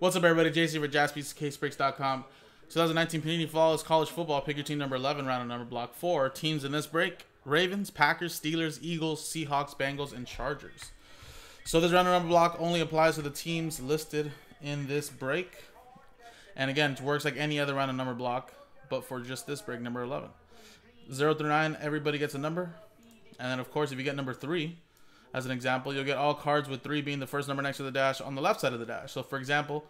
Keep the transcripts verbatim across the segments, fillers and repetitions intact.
What's up, everybody? J C with Jaspys Case Breaks dot com. twenty nineteen Panini Flawless College Football. Pick your team number eleven, round of number block four. Teams in this break: Ravens, Packers, Steelers, Eagles, Seahawks, Bengals, and Chargers. So this round of number block only applies to the teams listed in this break. And again, it works like any other round of number block, but for just this break, number eleven. zero through nine, everybody gets a number. And then, of course, if you get number three, as an example, you'll get all cards with three being the first number next to the dash on the left side of the dash. So, for example,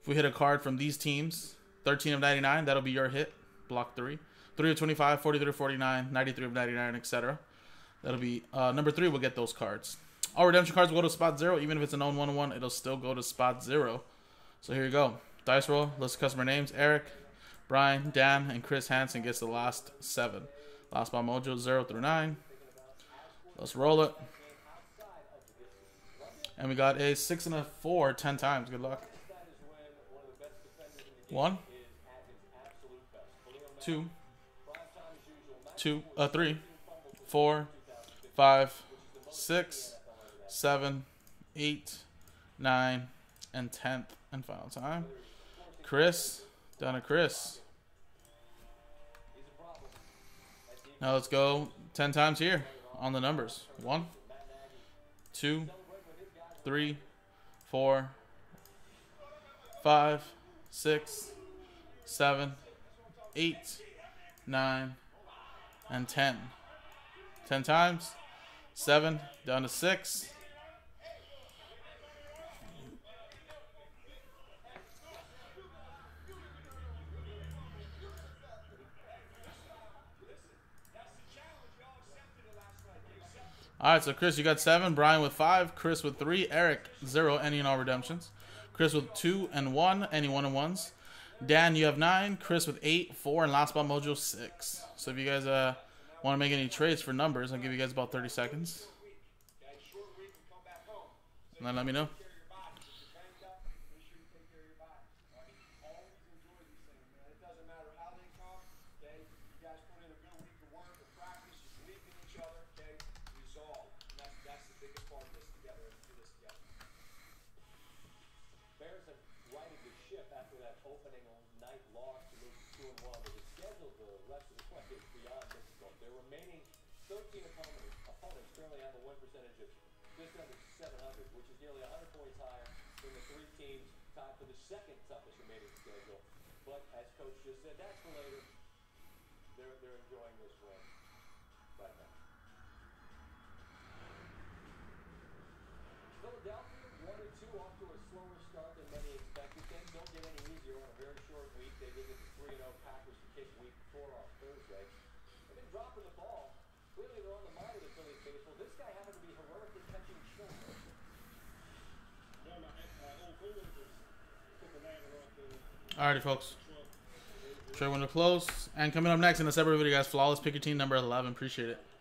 if we hit a card from these teams, thirteen of ninety-nine, that'll be your hit, block three. three of twenty-five, forty-three of forty-nine, ninety-three of ninety-nine, et cetera. That'll be uh, number three. We'll get those cards. All redemption cards will go to spot zero. Even if it's a known one-on-one, it'll still go to spot zero. So here you go. Dice roll, list of customer names. Eric, Brian, Dan, and Chris Hansen gets the last seven. Last by Mojo, zero through nine. Let's roll it. And we got a six and a four ten times. Good luck. One. Two. Two. Uh, three. Four. Five. Six. Seven. Eight. Nine. And tenth and final time. Chris. Down to Chris. Now let's go ten times here on the numbers. One. Two. Three, four, five, six, seven, eight, nine, and ten. Ten times. Seven down to six. All right, so Chris, you got seven. Brian with five. Chris with three. Eric, zero. Any and all redemptions. Chris with two and one. Any one and ones. Dan, you have nine. Chris with eight, four, and last spot Mojo, six. So if you guys uh, want to make any trades for numbers, I'll give you guys about thirty seconds. And then let me know. Second toughest remaining schedule, but as Coach just said, that's for later. They're, they're enjoying this win right now. Philadelphia, one or two, off to a slower start than many expected. Things don't get any easier on a very short week. They did get the three and oh Packers to kick week four on Thursday. They've been dropping the ball. Clearly, they're on the mind of the Philly faithful. This guy happened to be heroically catching children. Alrighty, folks. Trade window closed. And coming up next in a separate video, guys, Flawless, pick your team number eleven. Appreciate it.